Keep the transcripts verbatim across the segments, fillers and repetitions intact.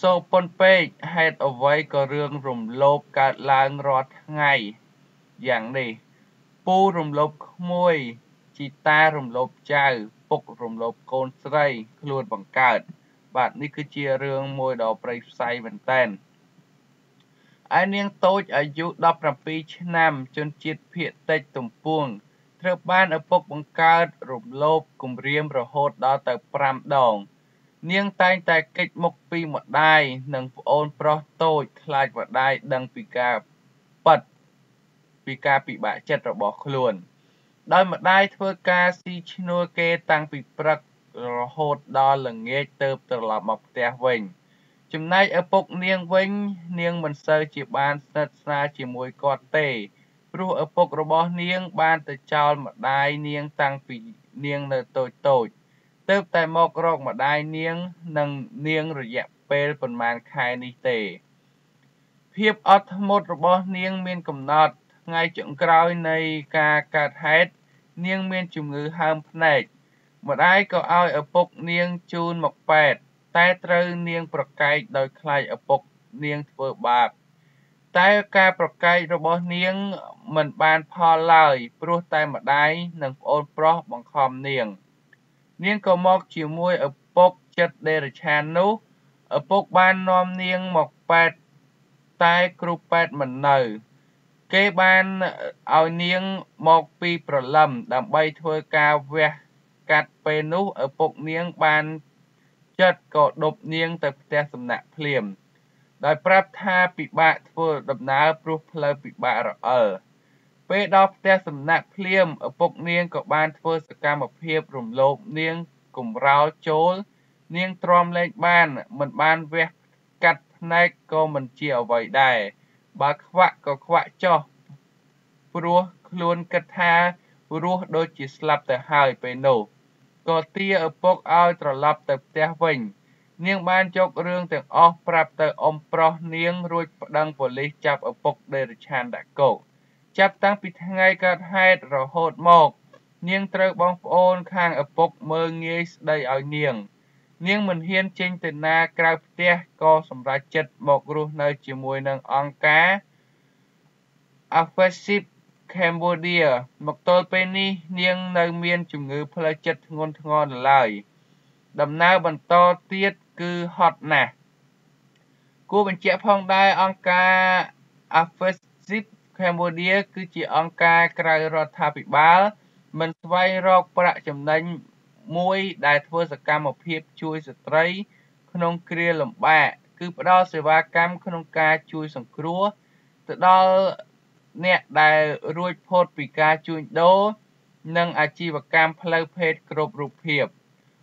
សូប៉ុនពេកហេតុអ្វីក៏រឿងរំលោភកើតឡើងរាល់ថ្ងៃយ៉ាងនេះពូរំលោភក្មួយជីតារំលោភចៅពុករំលោភកូនស្រីខ្លួនបង្កើតបាទនេះគឺជារឿងមួយដ៏ប្រិយផ្ស័យមែនតើឯនាងតូចអាយុ ដប់ប្រាំពីរ ឆ្នាំជនជាតិភៀតតិចទំពួង ត្រូវបានឪពុកបង្កើតរំលោភគំរាមរហូតដល់ទៅ ប្រាំដង នាងតែងតែកិច្ចមុខពីម្ដាយនិងប្អូនប្រុសតូចខ្លាចម្ដាយដឹងពីការប៉ັດពីការពិបាកចិត្តរបស់ខ្លួនដោយម្ដាយធ្វើការស៊ីឈ្នួលគេតាំងពីព្រឹករហូតដល់ល្ងាចទើបត្រឡប់មកផ្ទះវិញចំណែកឪពុកនាងវិញនាងមិនសូវជាបានស្និទ្ធស្នាលជាមួយគាត់ទេព្រោះឪពុកររបស់នាងបានទៅចោលម្ដាយនាងតាំងពីនាងនៅតូចតូច ទៅតែមករកម្ដាយនាងនឹងនាងរយៈពេលប៉ុន្មានខែនេះទេភាពអត់ធ្មត់របស់នាងមានកំណត់ថ្ងៃចុងក្រោយនៃការកាត់ហេតុនាងមានជំងឺហើមភ្នែកម្ដាយក៏ឲ្យឪពុកនាងជូនមកពេទ្យតែត្រូវនាងប្រកែកដោយខ្លាចឪពុកនាងធ្វើបាបតែឱកាសប្រកែករបស់នាងមិនបានផលឡើយព្រោះតែម្ដាយនិងប្អូនប្រុសបង្ខំនាង នាងក៏មកជាមួយឪពុកចិត្តដេរឆាននោះឪពុកបាននាំនាងមកពេទ្យតែគ្រូពេទ្យមិននៅគេបានឲ្យនាងមកពីប្រលឹមដើម្បីធ្វើការវះកាត់ពេលនោះឪពុកនាងបានចិត្តក៏ដប់នាងទៅផ្ទះសំណាក់ភ្លាមដោយប្រាប់ថាពិបាកធ្វើដំណើរព្រោះផ្លូវពិបាករអិល ពេលដល់ផ្ទះសំណាក់ភ្លាមឪពុកនាងក៏បានធ្វើសកម្មភាពរំលោភនាងកំរោលចូលនាងទ្រាំលែងបានមិនបានវះកាត់ភ្នែកក៏មិនជាអ្វីដែរបើខ្វាក់ក៏ខ្វាក់ចុះព្រោះខ្លួនគិតថារស់ដូចជាស្លាប់ទៅហើយពេលនោះក៏ទារឪពុកឲ្យត្រឡប់ទៅផ្ទះវិញនាងបានយករឿងទាំងអស់ប្រាប់ទៅអ៊ំប្រុសនាងរួចប្តឹងប៉ូលីសចាប់ឪពុកដេរឆានដាក់គុក ចាប់តាំងពីថ្ងៃកើតហេតុរហូតមកនាងត្រូវបងប្អូនខាងឪពុកមើងងាយស្ដីឲ្យនាងនាងមិនហ៊ានចេញទៅណាក្រៅផ្ទះក៏សម្រេចចិត្តមករស់នៅជាមួយនឹងអង្គការ Cambodia មកទល់ពេលនេះនាងនៅមានជំងឺផ្លូវចិត្តធ្ងន់ធ្ងរនៅឡើយដំណើរបន្តទៀតគឺហត់ណាស់គួរបញ្ជាក់ផងដែរអង្គការ Cambodia គឺជាអង្គការក្រៅរដ្ឋាភិបាលមិនស្វែងរកប្រាក់ចំណេញមួយដែលធ្វើសកម្មភាពជួយស្ត្រីក្នុងគ្រាលំបាកគឺផ្ដល់សេវាកម្មក្នុងការជួយសង្គ្រោះទៅដល់អ្នកដែលរួចផុតពីការជួញដូរនិងអាជីវកម្មផ្លូវភេទគ្រប់រូបភាព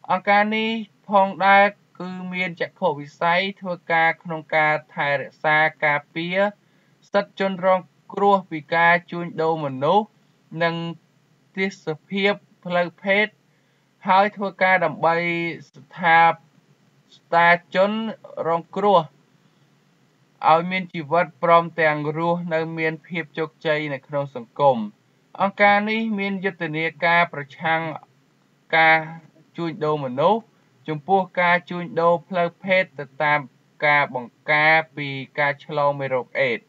អង្គការនេះផងដែរគឺមានចក្ខុវិស័យធ្វើការក្នុងការថែរក្សាការពារសិទ្ធិជនរង គ្រោះពីការជួញដូរមនុស្សនិងទិសភាពផ្លូវភេទហើយធ្វើការដើម្បីស្ថាបស្ថាជនរងគ្រោះឲ្យមានជីវិតព្រមទាំងរស់នៅមានភាពជោគជ័យនៅក្នុងសង្គមអង្គការនេះមានយុទ្ធនាការប្រឆាំងការជួញដូរមនុស្សចំពោះការជួញដូរផ្លូវភេទទៅតាមការបង្ការពីការឆ្លងមេរោគអេដស៍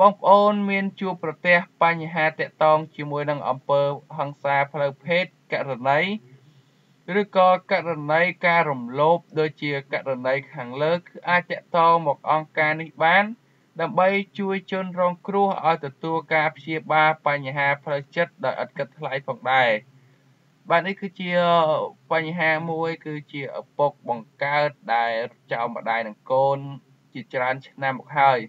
បងប្អូនមានជួបប្រទះបញ្ហាតាក់ទងជាមួយនឹងអំពើហិង្សាផ្លូវភេទករណីឬក៏ករណីការរំលោភដូចជាករណីខាងលើគឺអាចតាក់ទងមកអង្គការនេះបាន Đambay chui chôn rong kru ở từ tua ca chia ba panya chất đợi ẩn cất lại phòng đài. Bạn ấy cứ chia panya môi cứ chia bọc bằng cao đài chào mặt đài nàng côn chỉ tràn nam một hơi.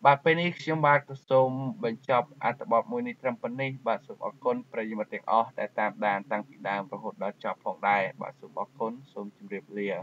Bà bên ít chúng bác tôi xông bình chọc ảnh tập bọc mùi ní trăm phần ní bà xung bọc con bởi dùm tiếng ớt đã tạm đàn tăng vị đàn và hột đó chọc phòng đài bà xung bọc con xông chìm rịp lìa.